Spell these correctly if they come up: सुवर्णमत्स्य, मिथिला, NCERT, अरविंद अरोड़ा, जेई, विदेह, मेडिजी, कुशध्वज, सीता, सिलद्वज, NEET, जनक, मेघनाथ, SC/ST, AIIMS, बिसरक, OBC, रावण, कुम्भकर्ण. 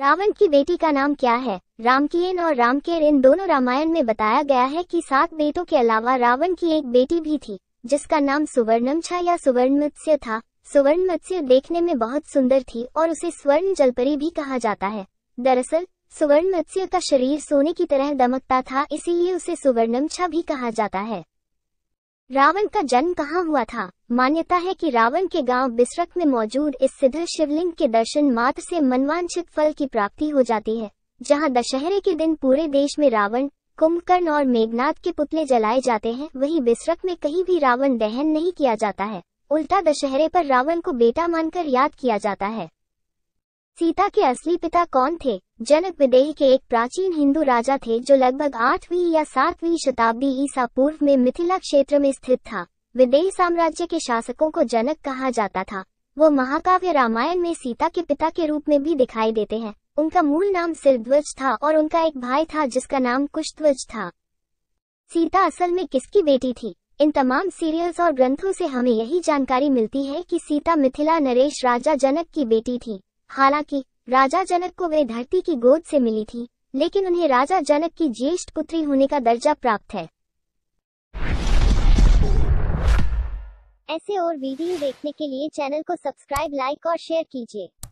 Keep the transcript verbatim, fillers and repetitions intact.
रावण की बेटी का नाम क्या है? रामकियन और रामकेर, इन दोनों रामायण में बताया गया है कि सात बेटों के अलावा रावण की एक बेटी भी थी जिसका नाम सुवर्णमत्स्य या सुवर्णमत्स्य था। सुवर्णमत्स्य देखने में बहुत सुंदर थी और उसे स्वर्ण जलपरी भी कहा जाता है। दरअसल सुवर्णमत्स्य का शरीर सोने की तरह दमकता था, इसीलिए उसे सुवर्णमत्स्य भी कहा जाता है। रावण का जन्म कहाँ हुआ था? मान्यता है कि रावण के गांव बिसरक में मौजूद इस सिद्ध शिवलिंग के दर्शन मात्र से मनवांछित फल की प्राप्ति हो जाती है, जहां दशहरे के दिन पूरे देश में रावण, कुम्भकर्ण और मेघनाथ के पुतले जलाए जाते हैं। वहीं बिसरक में कहीं भी रावण दहन नहीं किया जाता है, उल्टा दशहरे पर रावण को बेटा मानकर याद किया जाता है। सीता के असली पिता कौन थे? जनक विदेह के एक प्राचीन हिंदू राजा थे जो लगभग आठवीं या सातवीं शताब्दी ईसा पूर्व में मिथिला क्षेत्र में स्थित था। विदेह साम्राज्य के शासकों को जनक कहा जाता था। वो महाकाव्य रामायण में सीता के पिता के रूप में भी दिखाई देते हैं। उनका मूल नाम सिलद्वज था और उनका एक भाई था जिसका नाम कुशध्वज था। सीता असल में किसकी बेटी थी? इन तमाम सीरियल्स और ग्रंथों से हमें यही जानकारी मिलती है कि सीता मिथिला नरेश राजा जनक की बेटी थी। हालांकि राजा जनक को वे धरती की गोद से मिली थी, लेकिन उन्हें राजा जनक की ज्येष्ठ पुत्री होने का दर्जा प्राप्त है। ऐसे और वीडियो देखने के लिए चैनल को सब्सक्राइब, लाइक और शेयर कीजिए।